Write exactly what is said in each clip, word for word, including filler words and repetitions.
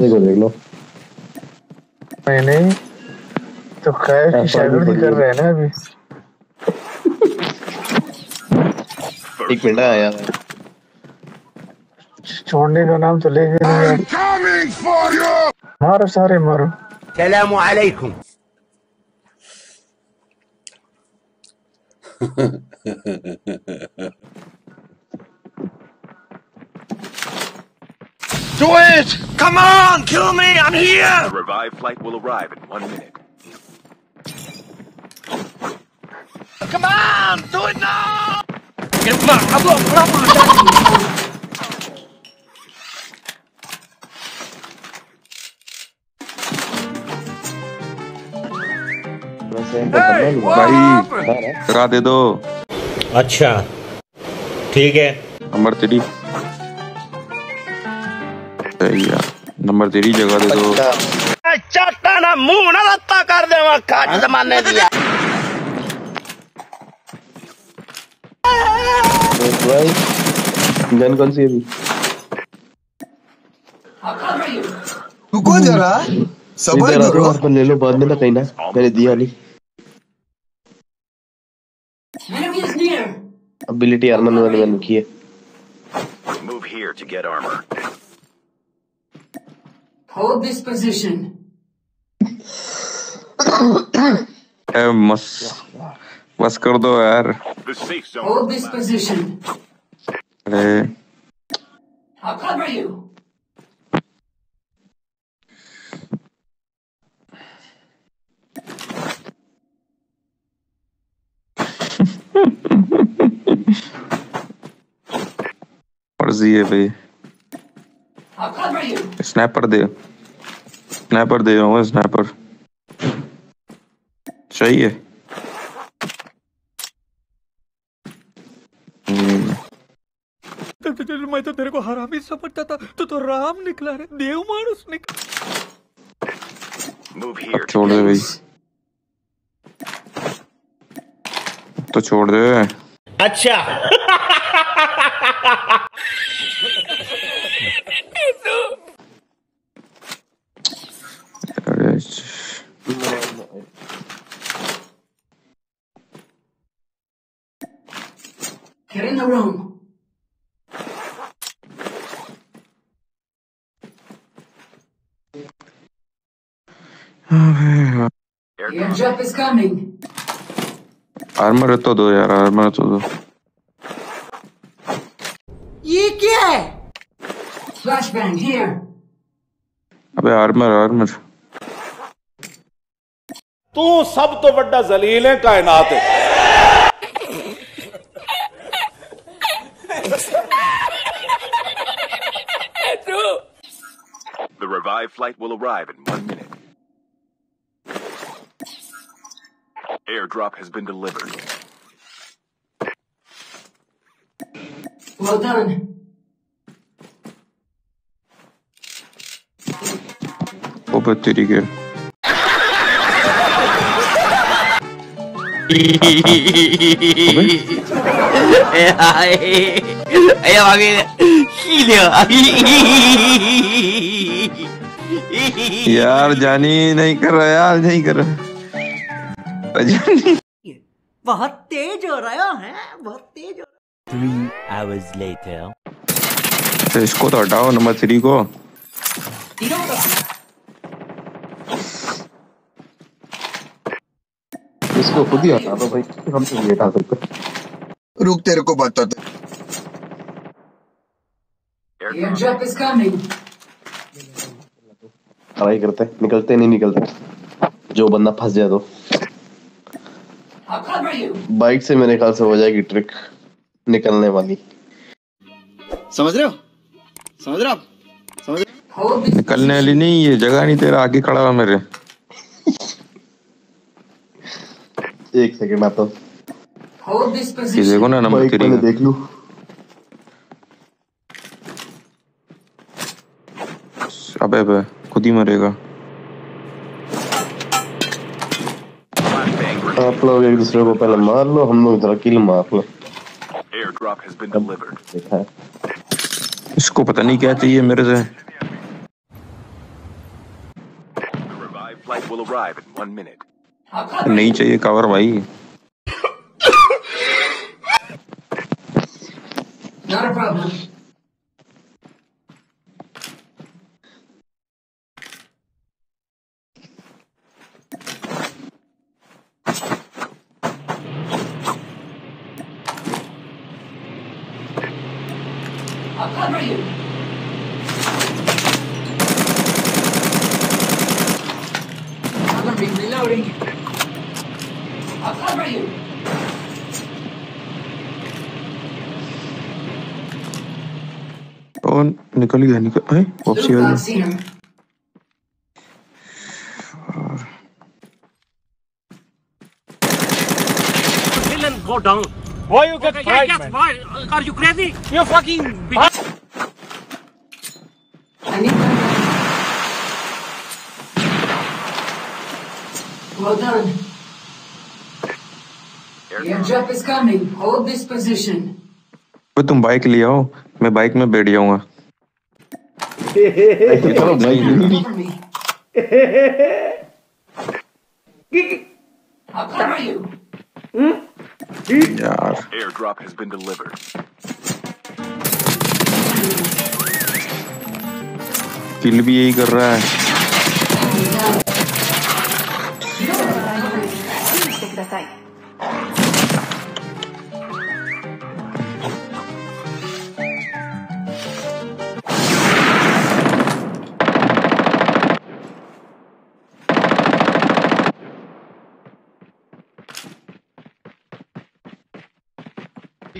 देखो देख लो मैंने तो खैर की शायरी कर रहे हैं ना अभी। एक मिनट आया छोड़ने का नाम तो लेके नहीं। मारो सारे मारो। सलाम अलैकुम। Do it! Come on, kill me! I'm here. The revive flight will arrive in one minute. Come on, do it now! Get up! Up! Up! Up! भाई करा दे दो। अच्छा ठीक है नंबर तेरी नंबर तेरी जगह दे दो। चाटा ना मुंह ना लत्ता कर दे खाट जमाने दिया। भाई गन कौन सी है? तू कौन जा रहा है? सबर ले लो बाद में ना कहीं ना मैंने दिया नहीं। Ability armor मैंने मैंने की है। Move here to get armor. Hold this position. बस बस कर दो यार। Hold this position. अरे I'll cover you. है भाई स्नैपर दे स्नैपर दे स्नैपर चाहिए। मैं तो तेरे को हरामी समझता था तू तो राम निकला रे देव मानुस निकला। छोड़ दे भाई तो छोड़ दे। अच्छा Get in the room. Your job is coming. Armor तो दो यार armor तो दो। ये क्या है? Flashbang here. अबे armor armor तू सब तो बड़ा जलील है कायनात। The revived flight will arrive in one minute. Airdrop has been delivered. Well done. Open the trigger. यार जानी नहीं कर रहा यार नहीं कर रहा जानी बहुत तेज हो रहा है बहुत तेज हो रहा। Three hours later. तो इसको तो हटाओ नंबर थ्री को। इसको खुद ही हटा दो भाई हम तो ये हटा सकते। रुक तेरे को बताते। Airdrop is coming. लड़ाई करते निकलते नहीं निकलते जो बंदा फंस जाए तो बाइक से मेरे ख्याल से हो जाएगी ट्रिक निकलने वाली। समझ रहे हो समझ रहे हो समझ रहे निकलने वाली नहीं ये जगह नहीं तेरा आगे खड़ा हुआ मेरे। एक सेकंड आता हूँ देखो ना नंबर थ्री देख लू। अबे अबे खुद ही मरेगा। आप लोग एक दूसरे को पहले मार लो हम लोग इधर किल मार लो। इसको पता नहीं क्या चाहिए मेरे से। will arrive in one minute. नहीं चाहिए कवर भाई. Not a problem. I'll cover you. Covering, reloading. I'll cover you. Oh, निकल गया निकल है वापसी आ गया. Go down. Why you get okay, fried, yes, man? Why? Are you crazy? You fucking bitch. Well done. Your job is coming. Hold this position. तुम bike ले आओ, मैं बाइक में बैठ जाऊंगा. I'll cover you. Hmm? Yeah. Airdrop has been delivered. Kill भी यही कर रहा है.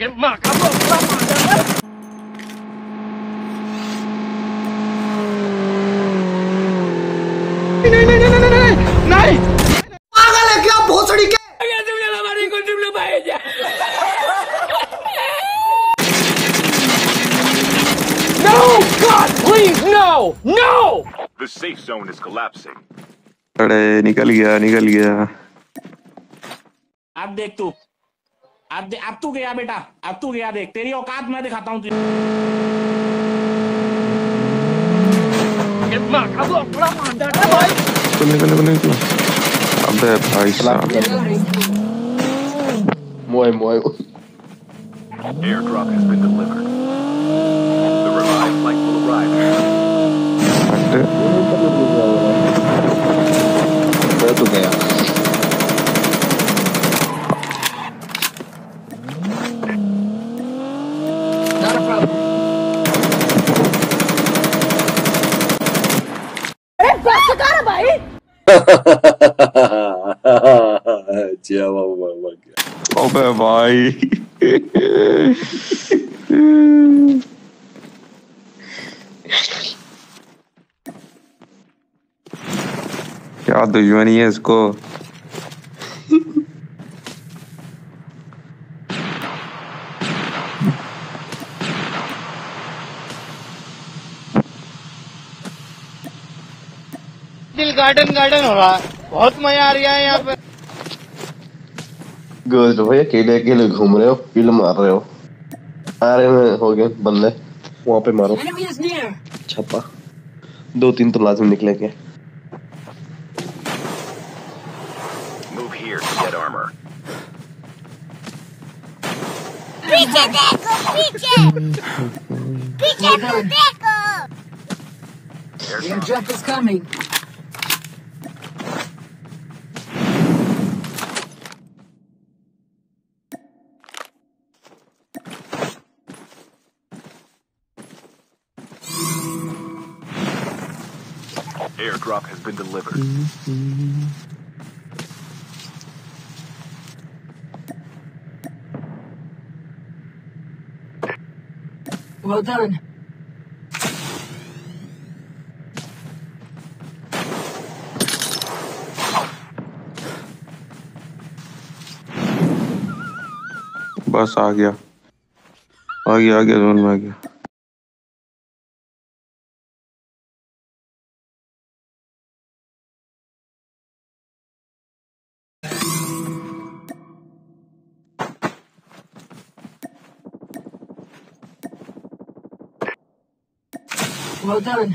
Get marked. I'm going to stop. No, God, please, no, no. The safe zone is collapsing. अरे निकल गया निकल गया. आप देख तू. अब अब तू गया बेटा, अब तू गया. देख तेरी औकात मैं दिखाता हूँ. अबे भाई साहब. मोए मोए. Airdrop has been delivered. The revived flight will arrive. मैं तो गया. Oh my God. क्या दुश्मनी है इसको. दिल गार्डन गार्डन हो रहा है, बहुत मजा आ रहा है यहाँ पे. गोल्ड भाई अकेले अकेले घूम रहे हो, किल मार रहे हो. आ रहे में हो गए बंदे, वहाँ पे मारो छप्पा. दो तीन तो लाजमी निकलेंगे. Move here to get armor. पीछे देखो, पीछे पीछे तू देखो. Your jump is coming. Airdrop has been delivered. Mm-hmm. Well done. बस आ गया आ गया आ गया जोन में आ गया. Well done.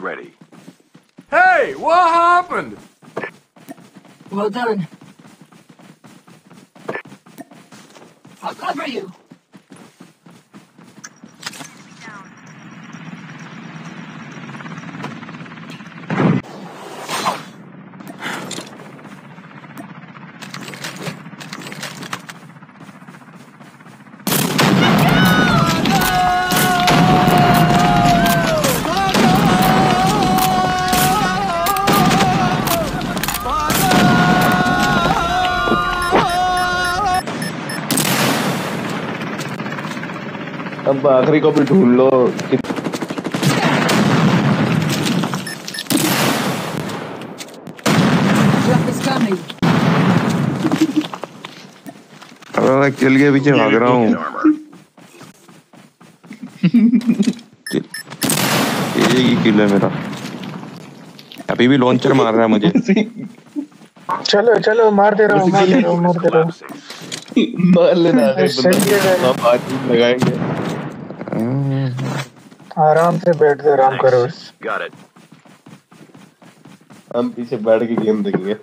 almost ready. Hey, what happened? Well done. I'll cover you. अब आखिरी को भी ढूंढ लो अबे मैं किल के पीछे भाग रहा हूँ ये ही किल है मेरा अभी भी लॉन्चर मार रहा है मुझे चलो चलो मार दे रहा हूँ मार दे रहा हूँ मार दे रहा हूँ मार लेना अब आज लगाएंगे आराम से बैठ के आराम करो हम पीछे बैठ के गेम देखेंगे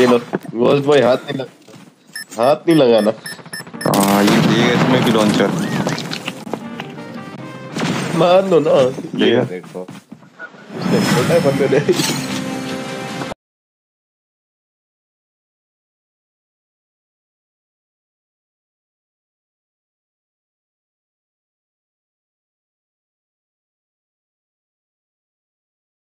ये लो रोज भाई हाथ नहीं लग हाथ नहीं लगाना हाँ ये देगा इसमें भी लॉन्चर मान लो ना देखो छोटा बंदे ने